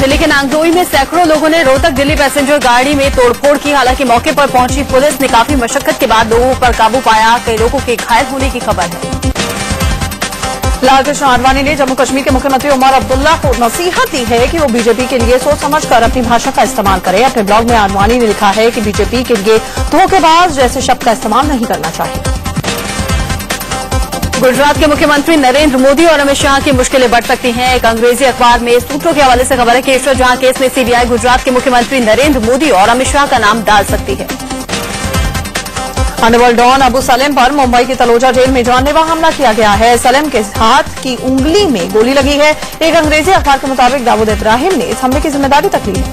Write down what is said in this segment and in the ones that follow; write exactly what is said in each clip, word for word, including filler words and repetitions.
दिल्ली के नांगदोई में सैकड़ों लोगों ने रोहतक दिल्ली पैसेंजर गाड़ी में तोड़फोड़ की। हालांकि मौके पर पहुंची पुलिस ने काफी मशक्कत के बाद लोगों पर काबू पाया। कई लोगों के घायल होने की खबर है। लालकृष्ण आडवाणी ने जम्मू कश्मीर के मुख्यमंत्री उमर अब्दुल्ला को नसीहत दी है कि वो बीजेपी के लिए सोच समझकर अपनी भाषा का इस्तेमाल करें। अपने ब्लॉग में आडवाणी ने लिखा है कि बीजेपी के लिए धोखेबाज जैसे शब्द का इस्तेमाल नहीं करना चाहिए। गुजरात के मुख्यमंत्री नरेंद्र मोदी और अमित शाह की मुश्किलें बढ़ सकती हैं। एक अंग्रेजी अखबार में सूत्रों के हवाले से खबर है कि केशवजहां केस में सीबीआई गुजरात के मुख्यमंत्री नरेंद्र मोदी और अमित शाह का नाम डाल सकती है। अंडरवर्ल्ड डॉन अबू सलेम पर मुंबई के तलोजा जेल में जानलेवा हमला किया गया है। सलेम के हाथ की उंगली में गोली लगी है। एक अंग्रेजी अखबार के मुताबिक दाऊद इब्राहिम ने इस हमले की जिम्मेदारी तक ली है।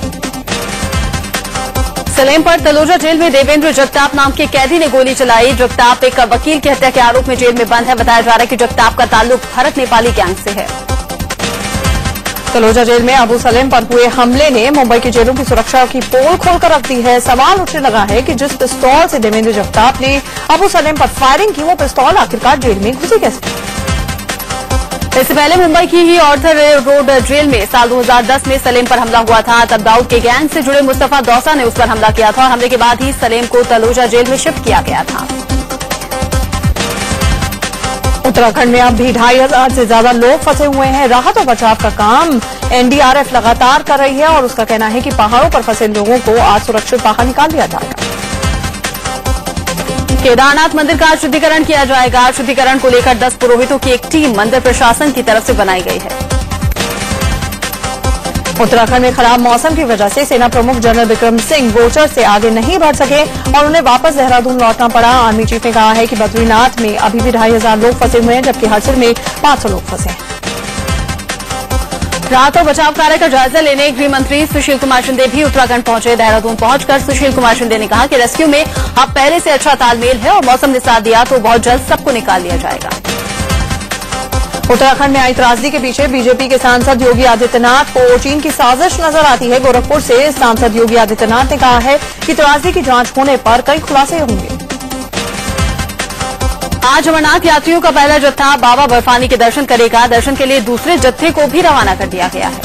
सलेम पर तलोजा जेल में देवेंद्र जगताप नाम के कैदी ने गोली चलाई। जगताप एक वकील की हत्या के आरोप में जेल में बंद है। बताया जा रहा है कि जगताप का ताल्लुक भारत नेपाली गैंग से है। तलोजा जेल में अबू सलेम पर हुए हमले ने मुंबई की जेलों की सुरक्षा की पोल खोलकर रख दी है। सवाल उठने लगा है कि जिस पिस्तौल से देवेंद्र जगताप ने अबू सलेम पर फायरिंग की, वो पिस्तौल आखिरकार जेल में घुसी कैसे? इससे पहले मुंबई की ही ऑर्थर रोड जेल में साल दो हज़ार दस में सलेम पर हमला हुआ था। तब दाऊद के गैंग से जुड़े मुस्तफा दौसा ने उस पर हमला किया था और हमले के बाद ही सलेम को तलोजा जेल में शिफ्ट किया गया था। उत्तराखंड में अब भी ढाई हजार से ज्यादा लोग फंसे हुए हैं। राहत और बचाव का काम एनडीआरएफ लगातार कर रही है और उसका कहना है कि पहाड़ों पर फंसे लोगों को आज सुरक्षित बाहर निकाल दिया जाएगा। केदारनाथ मंदिर का शुद्धिकरण किया जाएगा। शुद्धिकरण को लेकर दस पुरोहितों की एक टीम मंदिर प्रशासन की तरफ से बनाई गई है। उत्तराखंड में खराब मौसम की वजह से सेना प्रमुख जनरल बिक्रम सिंह गोचर से आगे नहीं बढ़ सके और उन्हें वापस देहरादून लौटना पड़ा। आर्मी चीफ ने कहा है कि बद्रीनाथ में अभी भी ढाई हजार लोग फंसे हुए हैं, जबकि हाजिर में पांच सौ लोग फंसे हैं। राहत और बचाव कार्य का जायजा लेने गृह मंत्री सुशील कुमार शिंदे भी उत्तराखंड पहुंचे। देहरादून पहुंचकर सुशील कुमार शिंदे ने कहा कि रेस्क्यू में अब पहले से अच्छा तालमेल है और मौसम ने साथ दिया तो बहुत जल्द सबको निकाल लिया जाएगा। उत्तराखंड में आई त्रासदी के पीछे बीजेपी के सांसद योगी आदित्यनाथ को चीन की साजिश नजर आती है। गोरखपुर से सांसद योगी आदित्यनाथ ने कहा है कि त्रासदी की जांच होने पर कई खुलासे होंगे। आज अमरनाथ यात्रियों का पहला जत्था बाबा बर्फानी के दर्शन करेगा। दर्शन के लिए दूसरे जत्थे को भी रवाना कर दिया गया है।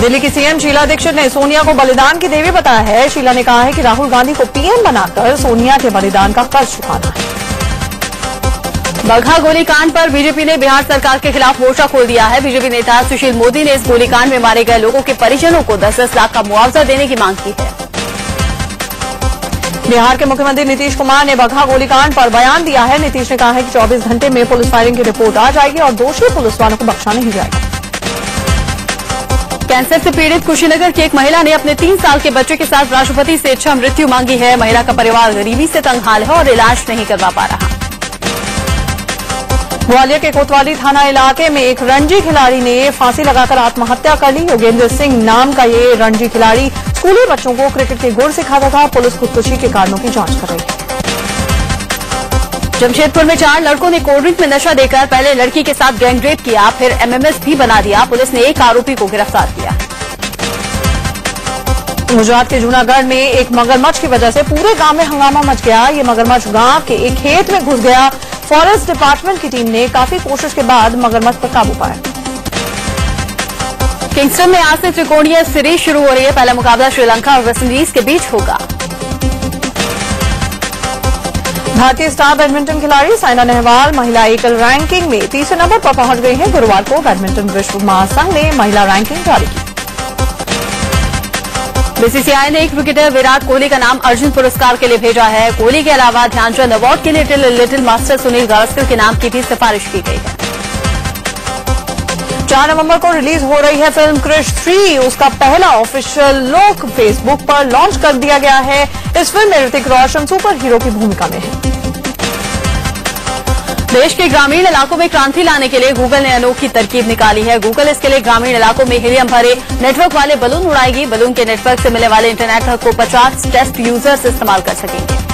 दिल्ली की सीएम शीला दीक्षित ने सोनिया को बलिदान की देवी बताया है। शीला ने कहा है कि राहुल गांधी को पीएम बनाकर सोनिया के बलिदान का कर्ज चुकाना है। बघा गोलीकांड पर बीजेपी ने बिहार सरकार के खिलाफ मोर्चा खोल दिया है। बीजेपी नेता सुशील मोदी ने इस गोलीकांड में मारे गए लोगों के परिजनों को दस दस लाख का मुआवजा देने की मांग की है। बिहार के मुख्यमंत्री नीतीश कुमार ने बघा गोलीकांड पर बयान दिया है। नीतीश ने कहा है कि चौबीस घंटे में पुलिस फायरिंग की रिपोर्ट आ जाएगी और दोषी पुलिस वालों को बख्शा नहीं जाएगा। कैंसर से पीड़ित कुशीनगर की एक महिला ने अपने तीन साल के बच्चे के साथ राष्ट्रपति से इच्छा मृत्यु मांगी है। महिला का परिवार गरीबी से तंग हाल है और इलाज नहीं करवा पा रहा। ग्वालियर के कोतवाली थाना इलाके में एक रणजी खिलाड़ी ने फांसी लगाकर आत्महत्या कर ली। योगेंद्र सिंह नाम का ये रणजी खिलाड़ी स्कूली बच्चों को क्रिकेट के गुर सिखाता था। पुलिस खुदकुशी के कारणों की जांच कर रही है। जमशेदपुर में चार लड़कों ने कोल्ड ड्रिंक में नशा देकर पहले लड़की के साथ गैंगरेप किया, फिर एमएमएस भी बना दिया। पुलिस ने एक आरोपी को गिरफ्तार किया। गुजरात के जूनागढ़ में एक मगरमच्छ की वजह से पूरे गांव में हंगामा मच गया। ये मगरमच्छ गांव के एक खेत में घुस गया। फॉरेस्ट डिपार्टमेंट की टीम ने काफी कोशिश के बाद मगरमच्छ पर काबू पाया। किंगस्टन में आज से त्रिकोणीय सीरीज शुरू हो रही है। पहला मुकाबला श्रीलंका और वेस्टइंडीज के बीच होगा। भारतीय स्टार बैडमिंटन खिलाड़ी साइना नेहवाल महिला एकल रैंकिंग में तीसरे नंबर पर पहुंच गई हैं। गुरुवार को बैडमिंटन विश्व महासंघ ने महिला रैंकिंग जारी की। बीसीसीआई ने एक क्रिकेटर विराट कोहली का नाम अर्जुन पुरस्कार के लिए भेजा है। कोहली के अलावा ध्यानचंद अवार्ड के लिए little, little master Sunil Gavaskar के नाम की भी सिफारिश की गई है। चार नवंबर को रिलीज हो रही है फिल्म क्रिश थ्री। उसका पहला ऑफिशियल लुक फेसबुक पर लॉन्च कर दिया गया है। इस फिल्म में ऋतिक रोशन सुपर हीरो की भूमिका में है। देश के ग्रामीण इलाकों में क्रांति लाने के लिए गूगल ने अनोखी तरकीब निकाली है। गूगल इसके लिए ग्रामीण इलाकों में हीलियम भरे नेटवर्क वाले बलून उड़ाएगी। बलून के नेटवर्क से मिलने वाले इंटरनेट को पचास टेस्ट यूजर्स इस्तेमाल कर सकेंगे।